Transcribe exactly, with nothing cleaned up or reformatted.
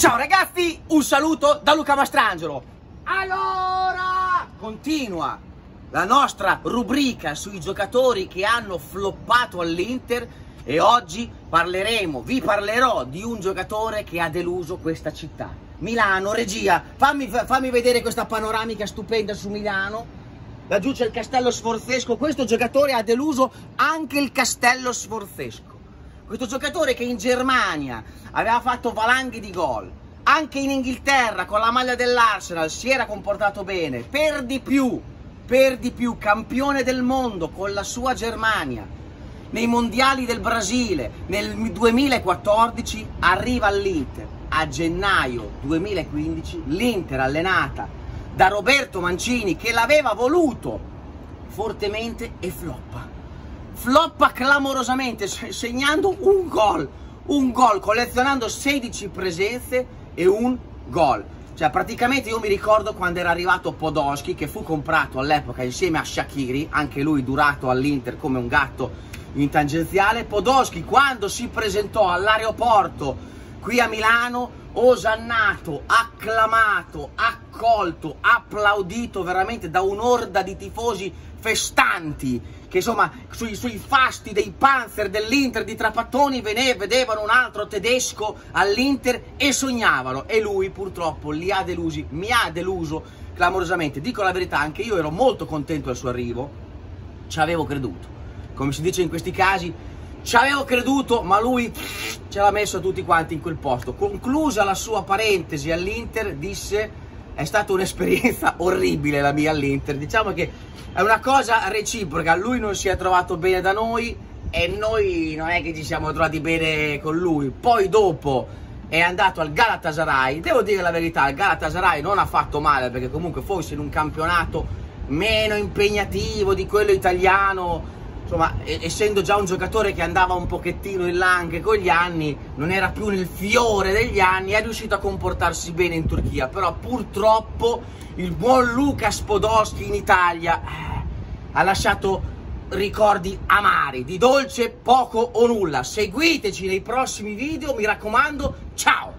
Ciao ragazzi, un saluto da Luca Mastrangelo. Allora, continua la nostra rubrica sui giocatori che hanno floppato all'Inter e oggi parleremo, vi parlerò di un giocatore che ha deluso questa città. Milano, regia, fammi, fammi vedere questa panoramica stupenda su Milano. Laggiù c'è il Castello Sforzesco, questo giocatore ha deluso anche il Castello Sforzesco. Questo giocatore che in Germania aveva fatto valanghe di gol, anche in Inghilterra con la maglia dell'Arsenal si era comportato bene, per di più, per di più campione del mondo con la sua Germania, nei mondiali del Brasile nel duemilaquattordici arriva all'Inter, a gennaio duemilaquindici l'Inter allenata da Roberto Mancini che l'aveva voluto fortemente e floppa. Floppa clamorosamente, segnando un gol, un gol, collezionando sedici presenze e un gol. Cioè praticamente io mi ricordo quando era arrivato Podolski, che fu comprato all'epoca insieme a Shaqiri, anche lui durato all'Inter come un gatto in tangenziale. Podolski quando si presentò all'aeroporto qui a Milano, osannato, acclamato, accolto, applaudito veramente da un'orda di tifosi festanti, che insomma sui, sui fasti dei Panzer, dell'Inter, di Trapattoni vedevano un altro tedesco all'Inter e sognavano, e lui purtroppo li ha delusi, mi ha deluso clamorosamente. Dico la verità, anche io ero molto contento del suo arrivo, ci avevo creduto, come si dice in questi casi, ci avevo creduto, ma lui ce l'ha messo a tutti quanti in quel posto. Conclusa la sua parentesi all'Inter disse: è stata un'esperienza orribile la mia all'Inter, diciamo che è una cosa reciproca, lui non si è trovato bene da noi e noi non è che ci siamo trovati bene con lui. Poi dopo è andato al Galatasaray, devo dire la verità, il Galatasaray non ha fatto male, perché comunque forse in un campionato meno impegnativo di quello italiano, insomma, essendo già un giocatore che andava un pochettino in là anche con gli anni, non era più nel fiore degli anni, è riuscito a comportarsi bene in Turchia. Però purtroppo il buon Luca Podolski in Italia eh, ha lasciato ricordi amari, di dolce poco o nulla. Seguiteci nei prossimi video, mi raccomando, ciao!